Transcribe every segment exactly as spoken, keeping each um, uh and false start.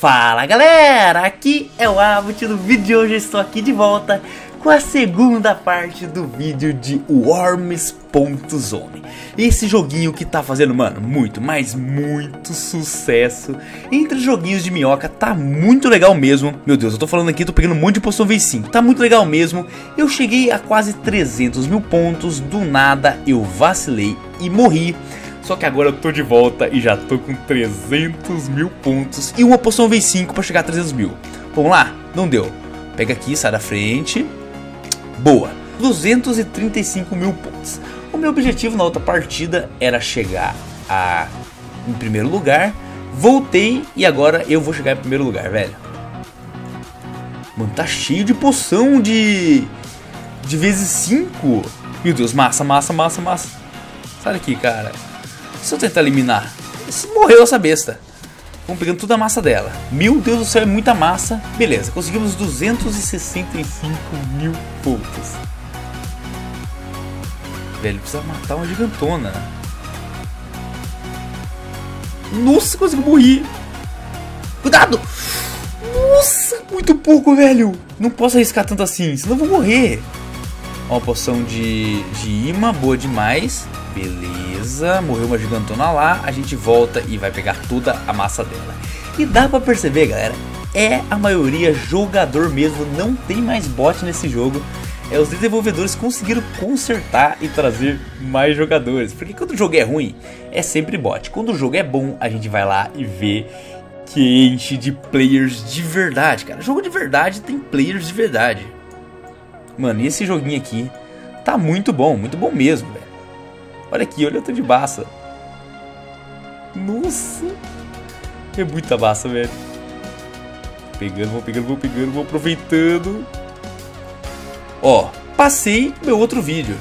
Fala galera, aqui é o Abut. No vídeo de hoje eu estou aqui de volta com a segunda parte do vídeo de Worms.Zone. Esse joguinho que tá fazendo, mano, muito, mas muito sucesso entre joguinhos de minhoca, tá muito legal mesmo. Meu Deus, eu tô falando aqui, tô pegando um monte de poção vez cinco, tá muito legal mesmo. Eu cheguei a quase trezentos mil pontos, do nada eu vacilei e morri. Só que agora eu tô de volta e já tô com trezentos mil pontos e uma poção vez cinco pra chegar a trezentos mil. Vamos lá? Não deu. Pega aqui, sai da frente. Boa. duzentos e trinta e cinco mil pontos. O meu objetivo na outra partida era chegar a... em primeiro lugar. Voltei e agora eu vou chegar em primeiro lugar, velho. Mano, tá cheio de poção de... de vezes cinco. Meu Deus, massa, massa, massa, massa. Sai daqui, cara. Se eu tentar eliminar, morreu essa besta. Vamos pegando toda a massa dela. Meu Deus do céu, é muita massa. Beleza, conseguimos duzentos e sessenta e cinco mil pontos. Velho, precisa matar uma gigantona. Nossa, consegui morrer. Cuidado. Nossa, muito pouco, velho. Não posso arriscar tanto assim, senão eu vou morrer. Ó, uma poção de, de imã, boa demais. Beleza, morreu uma gigantona lá. A gente volta e vai pegar toda a massa dela. E dá pra perceber, galera, é a maioria jogador mesmo. Não tem mais bot nesse jogo. É, os desenvolvedores conseguiram consertar e trazer mais jogadores. Porque quando o jogo é ruim, é sempre bot. Quando o jogo é bom, a gente vai lá e vê que enche de players de verdade, cara. Jogo de verdade tem players de verdade. Mano, e esse joguinho aqui tá muito bom, muito bom mesmo, velho. Olha aqui, olha o tanto de massa. Nossa. É muita massa, velho. Pegando, vou pegando, vou pegando, vou aproveitando. Ó, passei meu outro vídeo.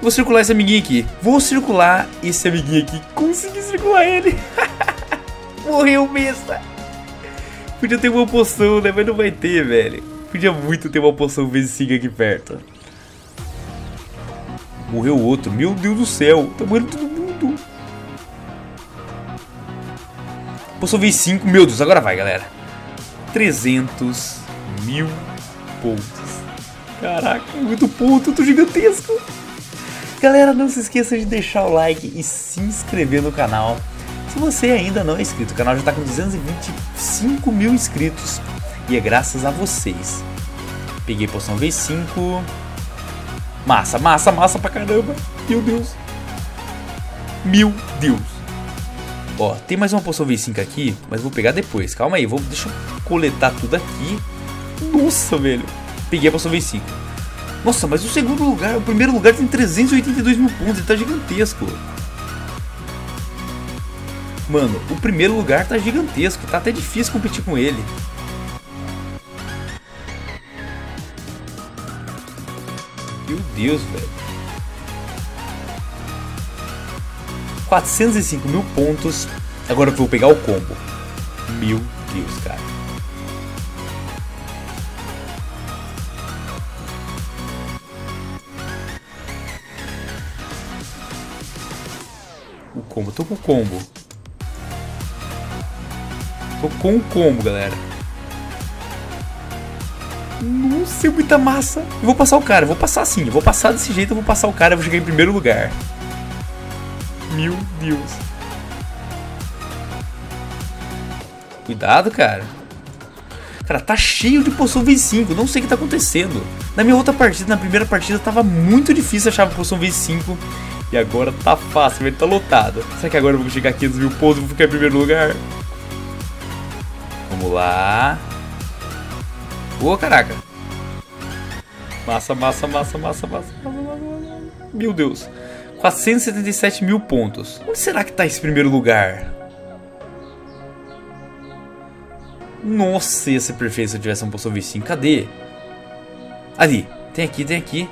Vou circular esse amiguinho aqui. Vou circular esse amiguinho aqui. Consegui circular ele. Morreu, besta. Podia ter uma poção, né? Mas não vai ter, velho. Podia muito ter uma poção vezes cinco aqui perto. Morreu outro, meu Deus do céu. Tá morrendo todo mundo. Poção vez cinco, meu Deus, agora vai, galera. Trezentos mil pontos. Caraca, muito ponto, tudo gigantesco. Galera, não se esqueça de deixar o like e se inscrever no canal. Se você ainda não é inscrito, o canal já tá com duzentos e vinte e cinco mil inscritos. E é graças a vocês. Peguei poção vez cinco. Massa, massa, massa pra caramba. Meu Deus. Meu Deus. Ó, tem mais uma poção vez cinco aqui, mas vou pegar depois. Calma aí, vou, deixa eu coletar tudo aqui. Nossa, velho. Peguei a poção vez cinco. Nossa, mas o segundo lugar, o primeiro lugar tem trezentos e oitenta e dois mil pontos. Ele tá gigantesco. Mano, o primeiro lugar tá gigantesco. Tá até difícil competir com ele. Meu Deus, velho. quatrocentos e cinco mil pontos. Agora eu vou pegar o combo. Meu Deus, cara. O combo. Tô com o combo. Tô com o combo, galera. Nossa, é muita massa. Eu vou passar o cara, eu vou passar assim, eu vou passar desse jeito, eu vou passar o cara, eu vou chegar em primeiro lugar. Meu Deus. Cuidado, cara. Cara, tá cheio de poção vez cinco, não sei o que tá acontecendo. Na minha outra partida, na primeira partida, tava muito difícil achar poção vez cinco. E agora tá fácil, velho, tá lotado. Será que agora eu vou chegar a quinhentos mil pontos e vou ficar em primeiro lugar? Vamos lá. Boa, caraca. Massa, massa, massa, massa, massa, massa. Meu Deus. quatrocentos e setenta e sete mil pontos. Onde será que tá esse primeiro lugar? Nossa, ia ser perfeito se eu tivesse um poção vez cinco. Cadê? Ali. Tem aqui, tem aqui.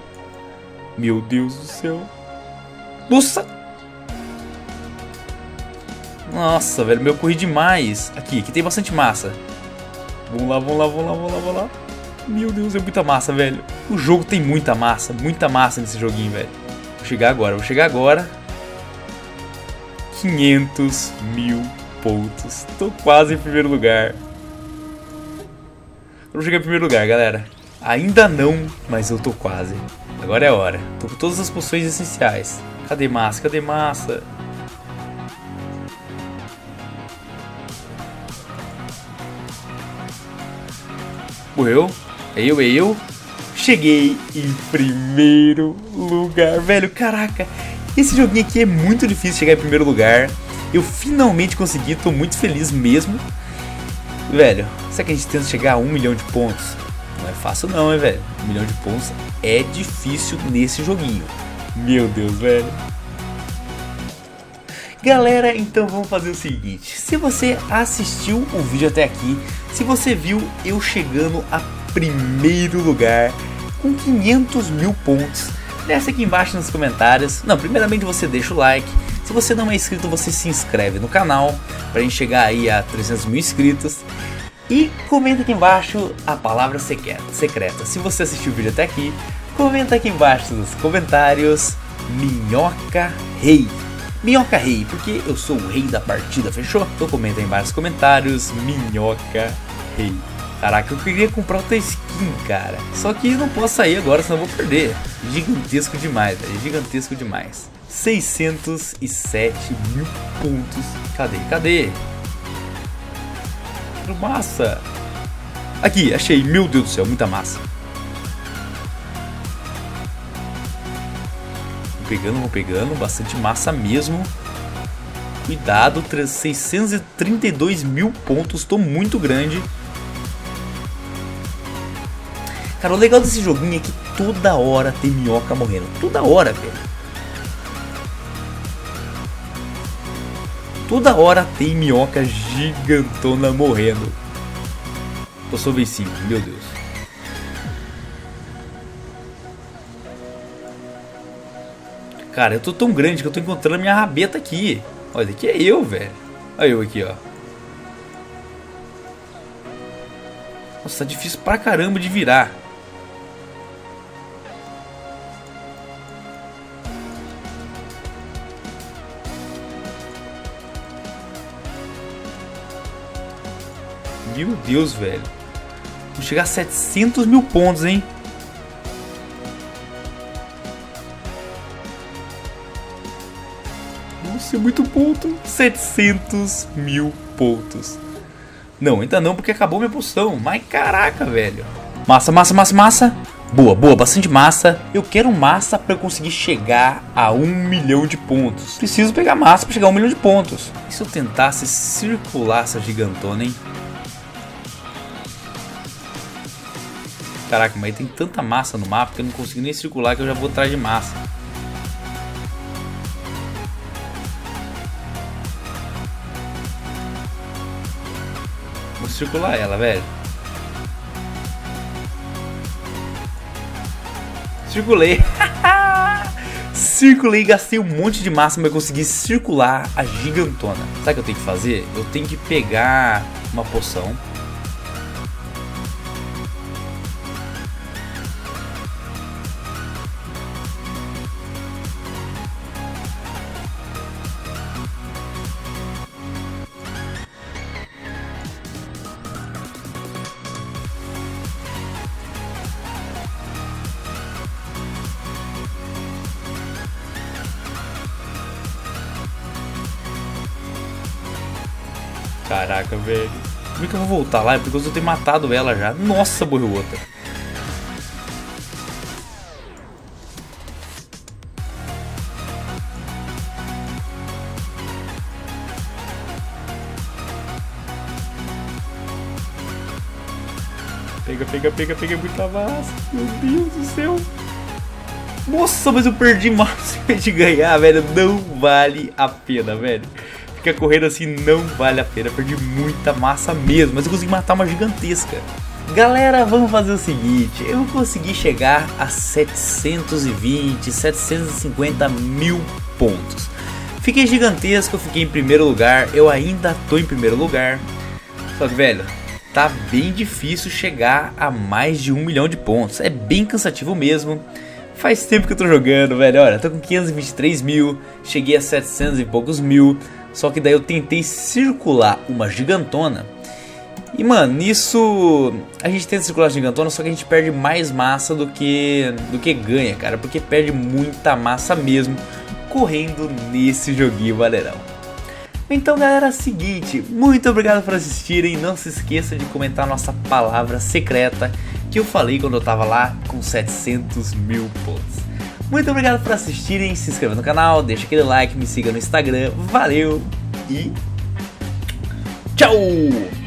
Meu Deus do céu. Nossa. Nossa, velho. Meu, eu corri demais. Aqui, aqui tem bastante massa. Vamos lá, vamos lá, vamos lá, vamos lá, vamos lá. Meu Deus, é muita massa, velho. O jogo tem muita massa, muita massa nesse joguinho, velho. Vou chegar agora, vou chegar agora. quinhentos mil pontos. Tô quase em primeiro lugar. Eu não cheguei em primeiro lugar, galera. Ainda não, mas eu tô quase. Agora é a hora. Tô com todas as poções essenciais. Cadê massa? Cadê massa? Morreu. É eu, é eu. Cheguei em primeiro lugar, velho. Caraca, esse joguinho aqui é muito difícil chegar em primeiro lugar. Eu finalmente consegui, tô muito feliz mesmo. Velho, será que a gente tenta chegar a um milhão de pontos? Não é fácil não, hein, velho. Um milhão de pontos é difícil nesse joguinho. Meu Deus, velho. Galera, então vamos fazer o seguinte. Se você assistiu o vídeo até aqui, se você viu eu chegando a primeiro lugar com quinhentos mil pontos, desce aqui embaixo nos comentários. Não, primeiramente você deixa o like. Se você não é inscrito, você se inscreve no canal pra gente chegar aí a trezentos mil inscritos. E comenta aqui embaixo a palavra secreta. Se você assistiu o vídeo até aqui, comenta aqui embaixo nos comentários Minhoca Rei. Minhoca Rei, porque eu sou o rei da partida, fechou? Então comenta aí embaixo nos comentários Minhoca Rei. Caraca, eu queria comprar outra skin, cara. Só que não posso sair agora, senão eu vou perder. Gigantesco demais, velho. Gigantesco demais. seiscentos e sete mil pontos. Cadê? Cadê? Massa. Aqui, achei. Meu Deus do céu, muita massa. Vou pegando, vou pegando. Bastante massa mesmo. Cuidado, seiscentos e trinta e dois mil pontos. Tô muito grande. Cara, o legal desse joguinho é que toda hora tem minhoca morrendo. Toda hora, velho. Toda hora tem minhoca gigantona morrendo. Eu sou vencido, meu Deus. Cara, eu tô tão grande que eu tô encontrando minha rabeta aqui. Olha, aqui é eu, velho. Olha eu aqui, ó. Nossa, tá difícil pra caramba de virar. Meu Deus, velho. Vou chegar a setecentos mil pontos, hein? Nossa, é muito ponto. setecentos mil pontos. Não, ainda não, porque acabou minha poção. Mas caraca, velho. Massa, massa, massa, massa. Boa, boa, bastante massa. Eu quero massa pra eu conseguir chegar a um milhão de pontos. Preciso pegar massa pra chegar a um milhão de pontos. E se eu tentasse circular essa gigantona, hein? Caraca, mas tem tanta massa no mapa que eu não consigo nem circular, que eu já vou atrás de massa. Vou circular ela, velho. Circulei. Circulei, gastei um monte de massa, mas eu consegui circular a gigantona. Sabe o que eu tenho que fazer? Eu tenho que pegar uma poção. Caraca, velho. Como é que eu vou voltar lá? É porque eu tenho matado ela já. Nossa, morreu outra. Pega, pega, pega, pega. Muita massa. Meu Deus do céu. Nossa, mas eu perdi massa de ganhar, velho. Não vale a pena, velho. Porque correr assim não vale a pena, perdi muita massa mesmo, mas eu consegui matar uma gigantesca. Galera, vamos fazer o seguinte, eu consegui chegar a setecentos e vinte, setecentos e cinquenta mil pontos. Fiquei gigantesco, fiquei em primeiro lugar, eu ainda tô em primeiro lugar. Só que, velho, tá bem difícil chegar a mais de um milhão de pontos, é bem cansativo mesmo. Faz tempo que eu tô jogando, velho, olha, tô com quinhentos e vinte e três mil, cheguei a setecentos e poucos mil. Só que daí eu tentei circular uma gigantona E, mano, nisso a gente tenta circular gigantona, só que a gente perde mais massa do que, do que ganha, cara. Porque perde muita massa mesmo correndo nesse joguinho, valerão. Então, galera, é o seguinte. Muito obrigado por assistirem. Não se esqueça de comentar a nossa palavra secreta que eu falei quando eu tava lá com setecentos mil pontos. Muito obrigado por assistirem. Se inscreva no canal, deixa aquele like, me siga no Instagram. Valeu e tchau!